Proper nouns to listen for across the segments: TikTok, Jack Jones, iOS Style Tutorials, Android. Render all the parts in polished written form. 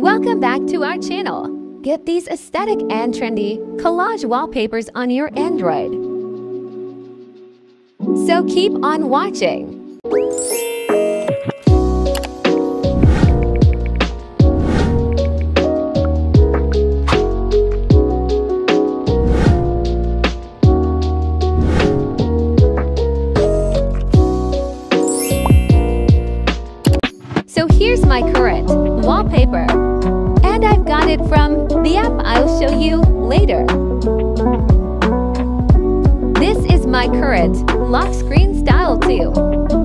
Welcome back to our channel. Get these aesthetic and trendy collage wallpapers on your Android. So keep on watching. So here's my current wallpaper, and I've got it from the app I'll show you later. This is my current lock screen style too.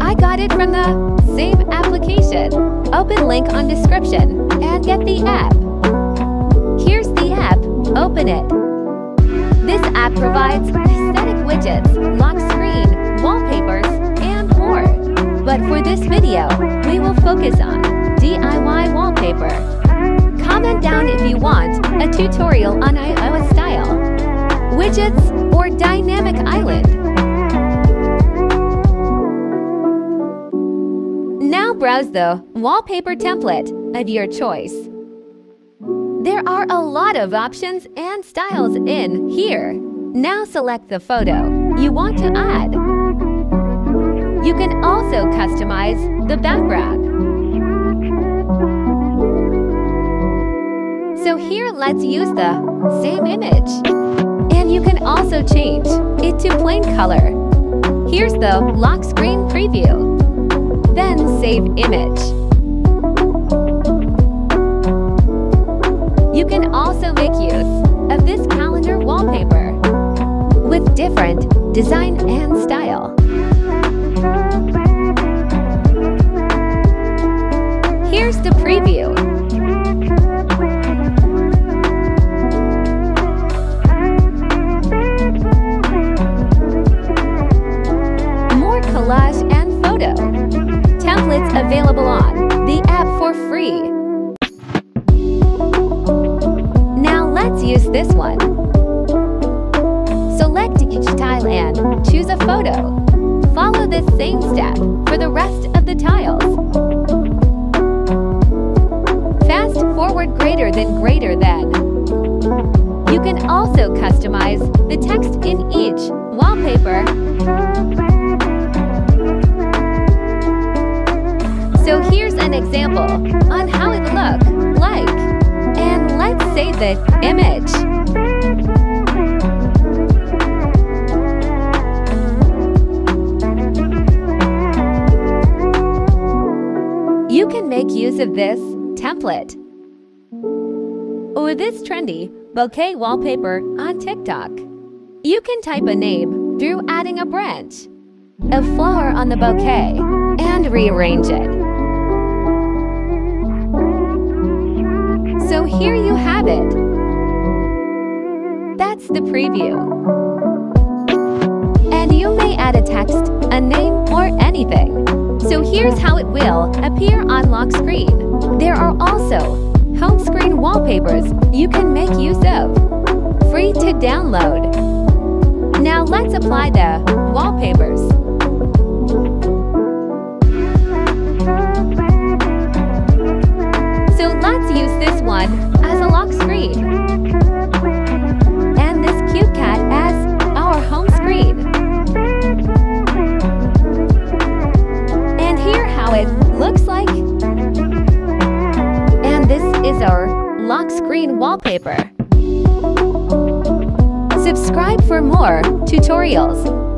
I got it from the same application. Open link on description and get the app. Here's the app, open it. This app provides aesthetic widgets, lock screen, wallpapers, and more. But for this video, we will focus on DIY wallpaper. Comment down if you want a tutorial on iOS style, widgets, or dynamic island. Now browse the wallpaper template of your choice. There are a lot of options and styles in here. Now select the photo you want to add. You can also customize the background. So here let's use the same image. And you can also change it to plain color. Here's the lock screen preview. Then save image. You can also make use of this calendar wallpaper with different design and style. Here's the preview. More collage and photo templates available on the app for free. Now let's use this one. Select each tile and choose a photo. Follow this same step for the rest of the tiles. Greater than. You can also customize the text in each wallpaper. So here's an example on how it looks like. And let's save the image. You can make use of this template or this trendy bouquet wallpaper on TikTok. You can type a name through adding a branch, a flower on the bouquet, and rearrange it. So here you have it. That's the preview. And you may add a text, a name, or anything. So here's how it will appear on lock screen. There are also home screen wallpapers you can make use of, free to download. Now let's apply the wallpapers. So let's use this one as a lock screen and this cute cat as our home screen. And here how it looks like. Is our lock screen wallpaper. Subscribe for more tutorials.